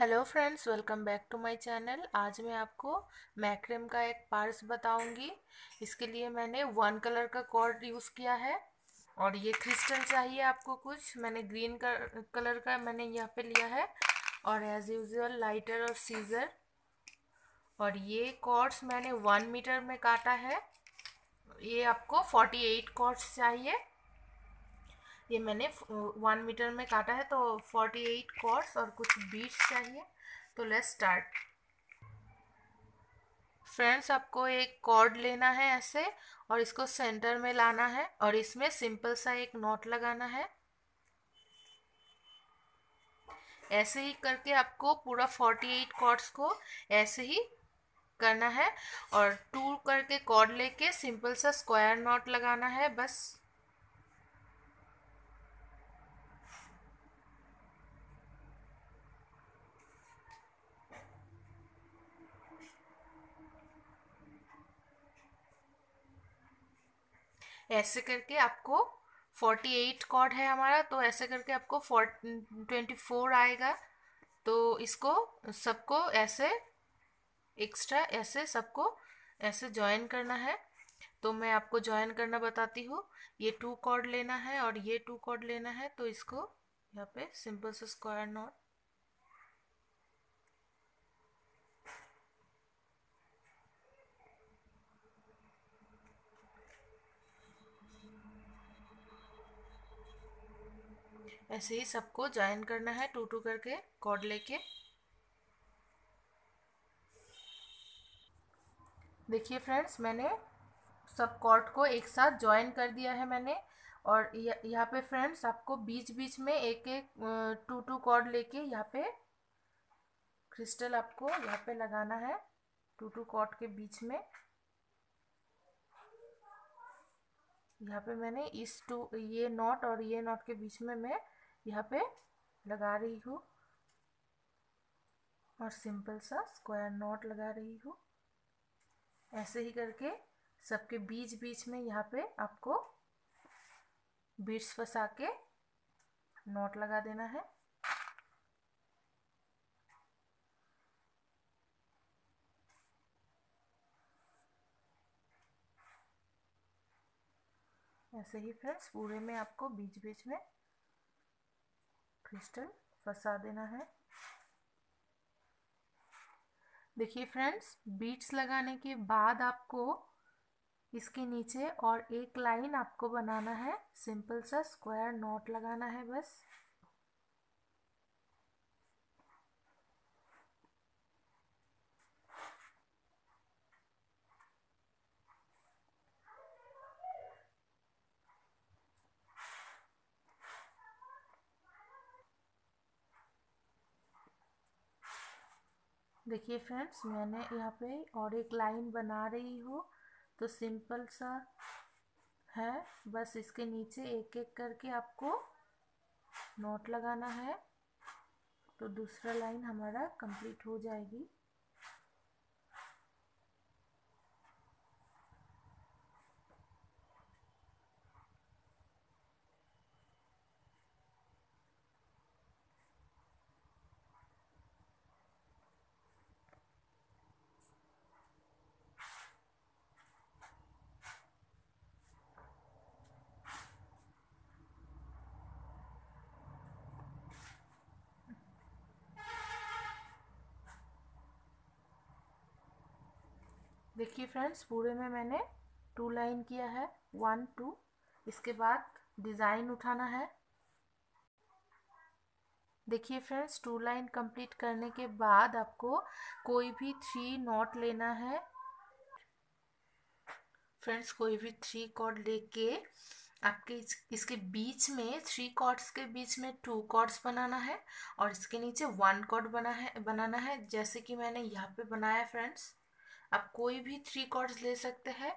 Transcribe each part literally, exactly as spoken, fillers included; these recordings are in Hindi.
Hello friends, welcome back to my channel. आज मैं आपको मैक्रेम का एक पर्स बताऊंगी। इसके लिए मैंने वन कलर का कॉर्ड यूज़ किया है और ये क्रिस्टल चाहिए आपको कुछ। मैंने ग्रीन कर, कलर का मैंने यहाँ पे लिया है और एज़ यूजुअल लाइटर और सीजर। और ये कॉर्ड्स मैंने वन मीटर में काटा है। ये आपको फोर्टी एट कॉर्ड्स चाहिए। ये मैंने वन मीटर में काटा है तो फोर्टी एट कॉर्ड्स और कुछ बीड्स चाहिए। तो लेट्स स्टार्ट। फ्रेंड्स, आपको एक कॉर्ड लेना है ऐसे और इसको सेंटर में लाना है और इसमें सिंपल सा एक नॉट लगाना है। ऐसे ही करके आपको पूरा फोर्टी एट कॉर्ड्स को ऐसे ही करना है और टू करके कॉर्ड लेके सिंपल सा स्क्वायर नॉट लगाना है बस। ऐसे करके आपको फोर्टी एट कॉर्ड है हमारा, तो ऐसे करके आपको ट्वेंटी फोर आएगा। तो इसको सबको ऐसे एक्स्ट्रा ऐसे सबको ऐसे जॉइन करना है। तो मैं आपको जॉइन करना बताती हूँ। ये टू कॉर्ड लेना है और ये टू कॉर्ड लेना है, तो इसको यहाँ पे सिंपल सा स्क्वायर नॉट। ऐसे ही सबको ज्वाइन करना है टू टू करके कॉर्ड लेके। देखिए फ्रेंड्स, मैंने सब कॉर्ड को एक साथ ज्वाइन कर दिया है मैंने। और यहाँ पे फ्रेंड्स आपको बीच बीच में एक एक टू टू कॉर्ड लेके यहाँ पे क्रिस्टल आपको यहाँ पे लगाना है टू टू कॉर्ड के बीच में। यहाँ पे मैंने इस टू ये नॉट और ये नॉट के बीच में मैं यहाँ पे लगा रही हूँ और सिंपल सा स्क्वायर नॉट लगा रही हूँ। ऐसे ही करके सबके बीच बीच में यहाँ पे आपको बीड्स फंसा के नॉट लगा देना है। ऐसे ही फ्रेंड्स पूरे में आपको बीच बीच में क्रिस्टल फंसा देना है। देखिए फ्रेंड्स, बीड्स लगाने के बाद आपको इसके नीचे और एक लाइन आपको बनाना है, सिंपल सा स्क्वायर नॉट लगाना है बस। देखिए फ्रेंड्स, मैंने यहाँ पे और एक लाइन बना रही हूँ तो सिंपल सा है बस। इसके नीचे एक एक करके आपको नॉट लगाना है तो दूसरा लाइन हमारा कंप्लीट हो जाएगी। देखिए फ्रेंड्स, पूरे में मैंने टू लाइन किया है, वन टू। इसके बाद डिज़ाइन उठाना है। देखिए फ्रेंड्स, टू लाइन कंप्लीट करने के बाद आपको कोई भी थ्री नॉट लेना है। फ्रेंड्स, कोई भी थ्री कॉर्ड लेके आपके इसके बीच में थ्री कॉर्ड्स के बीच में टू कॉर्ड्स बनाना है और इसके नीचे वन कॉर्ड बना है बनाना है जैसे कि मैंने यहाँ पे बनाया। फ्रेंड्स, आप कोई भी थ्री कॉर्ड्स ले सकते हैं।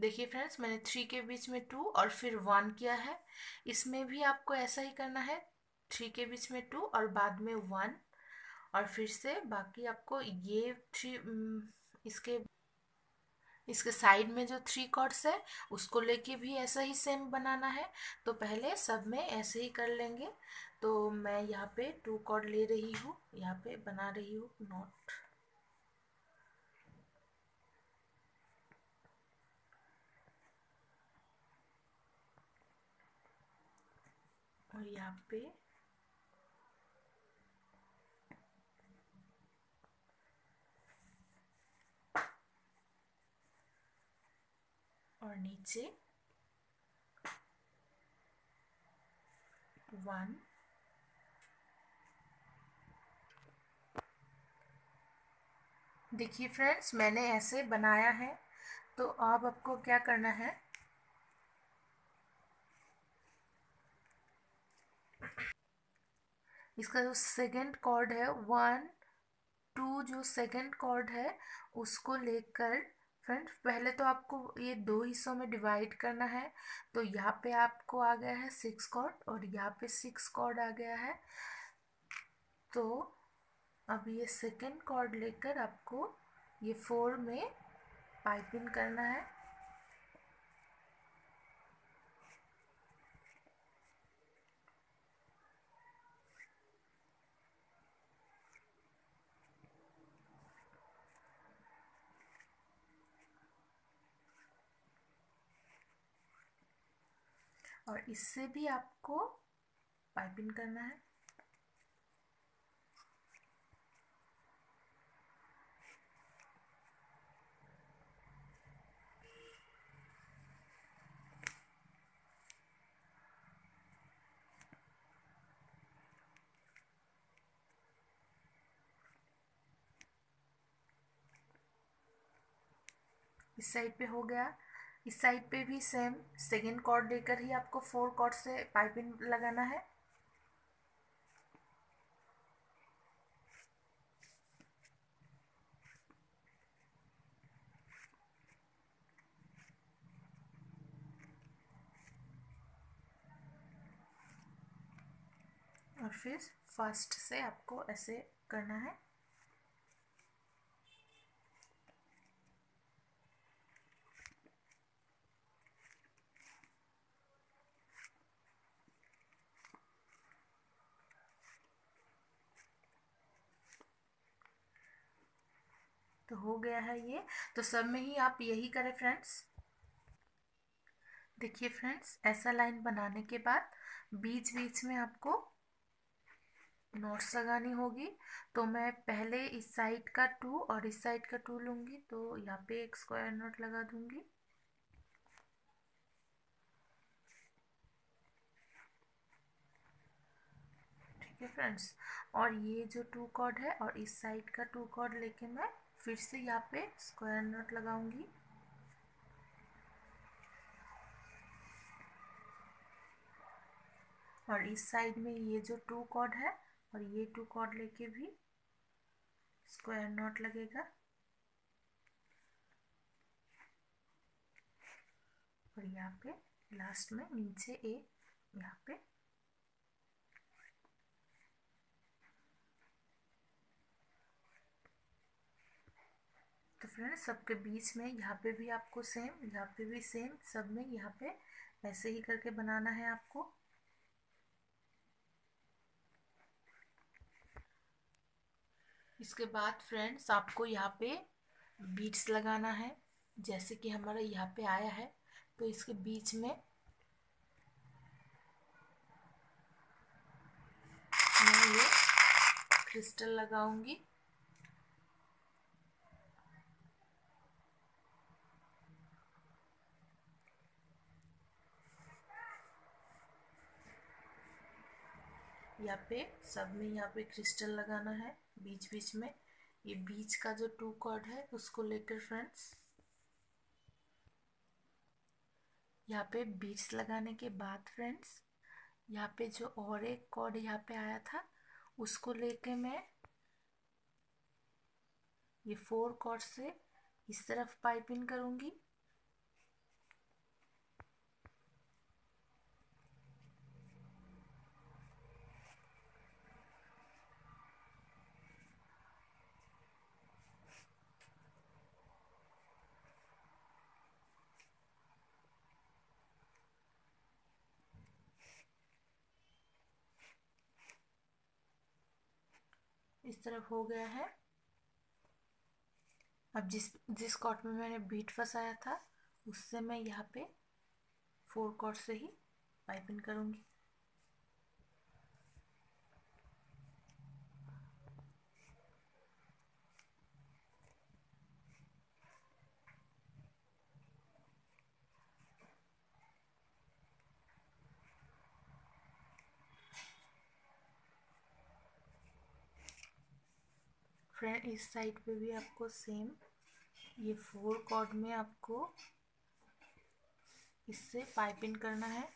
देखिए फ्रेंड्स, मैंने थ्री के बीच में टू और फिर वन किया है। इसमें भी आपको ऐसा ही करना है, थ्री के बीच में टू और बाद में वन और फिर से बाकी आपको ये थ्री इसके इसके साइड में जो थ्री कॉर्ड्स है उसको लेके भी ऐसा ही सेम बनाना है। तो पहले सब में ऐसे ही कर लेंगे। तो मैं यहाँ पे टू कॉर्ड ले रही हूँ, यहाँ पे बना रही हूँ नॉट। और यहाँ पे और नीचे वन देखिए फ्रेंड्स, मैंने ऐसे बनाया है। तो अब आपको क्या करना है, इसका जो सेकंड कॉर्ड है वन टू, जो सेकंड कॉर्ड है उसको लेकर फ्रेंड्स पहले तो आपको ये दो हिस्सों में डिवाइड करना है। तो यहाँ पे आपको आ गया है सिक्स कॉर्ड और यहाँ पे सिक्स कॉर्ड आ गया है। तो अब ये सेकंड कॉर्ड लेकर आपको ये फोर में पाइपिंग करना है। और इससे भी आपको पाइपिंग करना है। इस साइड पे हो गया, इस साइड पे भी सेम सेकेंड कॉर्ड लेकर ही आपको फोर कॉर्ड से पाइपिंग लगाना है। और फिर फर्स्ट से आपको ऐसे करना है। तो हो गया है ये। तो सब में ही आप यही करें फ्रेंड्स। देखिए फ्रेंड्स, ऐसा लाइन बनाने के बाद बीच बीच में आपको नॉट्स लगानी होगी। तो मैं पहले इस साइड का टू और इस साइड का टू लूँगी, तो यहाँ पे एक स्क्वायर नॉट लगा दूँगी। ठीक है फ्रेंड्स, और ये जो टू कॉर्ड है और इस साइड का टू कॉर्ड लेके मैं फिर से यहाँ पे स्क्वायर नॉट लगाऊंगी। और इस साइड में ये जो टू कॉर्ड है और ये टू कॉर्ड लेके भी स्क्वायर नॉट लगेगा। और यहाँ पे लास्ट में नीचे एक यहाँ पे फ्रेंड्स सबके बीच में यहाँ पे भी आपको सेम, यहाँ पे भी सेम, सब में यहाँ पे ऐसे ही करके बनाना है आपको। इसके बाद फ्रेंड्स आपको यहाँ पे बीट्स लगाना है, जैसे कि हमारा यहाँ पे आया है। तो इसके बीच में मैं ये क्रिस्टल लगाऊंगी। यहाँ पे सब में यहाँ पे क्रिस्टल लगाना है बीच बीच में। ये बीच का जो टू कॉर्ड है उसको लेकर फ्रेंड्स यहाँ पे बीट्स लगाने के बाद फ्रेंड्स यहाँ पे जो और एक कॉर्ड यहाँ पे आया था उसको लेके मैं ये फोर कॉर्ड से इस तरफ पाइपिंग करूँगी। इस तरफ हो गया है। अब जिस जिस कॉर्ड में मैंने बीट फंसाया था उससे मैं यहाँ पे फोर कॉर्ड से ही पाइपिंग करूँगी। फ्रेंड इस साइड पे भी आपको सेम ये फोर कॉर्ड में आपको इससे पाइप इन करना है।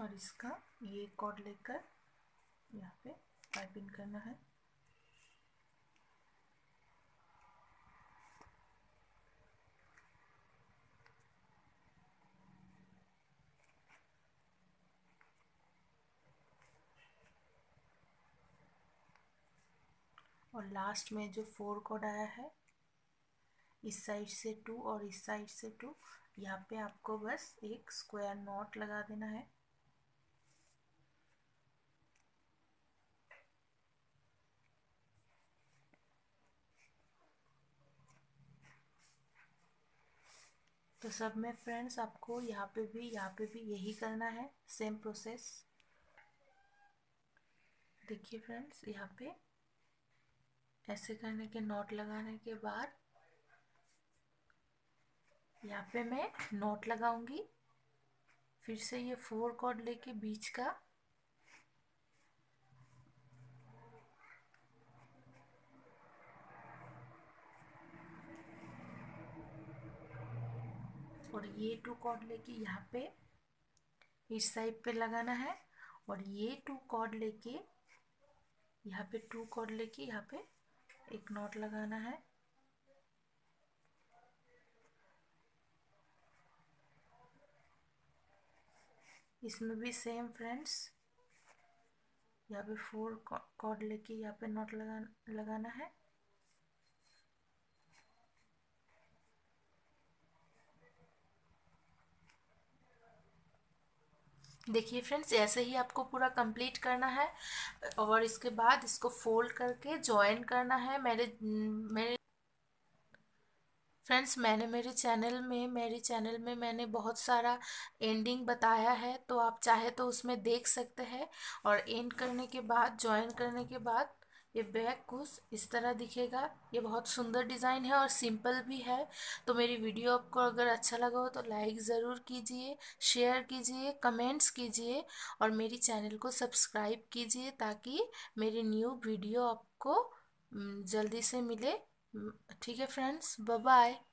और इसका ये कॉर्ड लेकर यहाँ पे पाइपिंग करना है। और लास्ट में जो फोर कॉर्ड आया है इस साइड से टू और इस साइड से टू, यहाँ पे आपको बस एक स्क्वायर नॉट लगा देना है। तो सब में फ्रेंड्स आपको यहाँ पे भी यहाँ पे भी यही करना है, सेम प्रोसेस। देखिए फ्रेंड्स यहाँ पे ऐसे करने के नॉट लगाने के बाद यहाँ पे मैं नॉट लगाऊंगी, फिर से ये फोर कॉर्ड लेके बीच का और ये टू कॉर्ड लेके यहाँ पे इस साइड पे लगाना है और ये टू कॉर्ड लेके यहाँ पे टू कॉर्ड लेके यहाँ पे एक नॉट लगाना है। इसमें भी सेम फ्रेंड्स यहाँ पे फोर कॉर्ड लेके यहाँ पे नॉट लगा लगाना है। देखिए फ्रेंड्स ऐसे ही आपको पूरा कंप्लीट करना है और इसके बाद इसको फोल्ड करके जॉइन करना है। मेरे मेरे फ्रेंड्स मैंने मेरे चैनल में मेरे चैनल में मैंने बहुत सारा एंडिंग बताया है, तो आप चाहे तो उसमें देख सकते हैं। और एंड करने के बाद जॉइन करने के बाद ये बैग कुछ इस तरह दिखेगा। ये बहुत सुंदर डिज़ाइन है और सिंपल भी है। तो मेरी वीडियो आपको अगर अच्छा लगा हो तो लाइक ज़रूर कीजिए, शेयर कीजिए, कमेंट्स कीजिए और मेरी चैनल को सब्सक्राइब कीजिए ताकि मेरी न्यू वीडियो आपको जल्दी से मिले। ठीक है फ्रेंड्स, बाय बाय।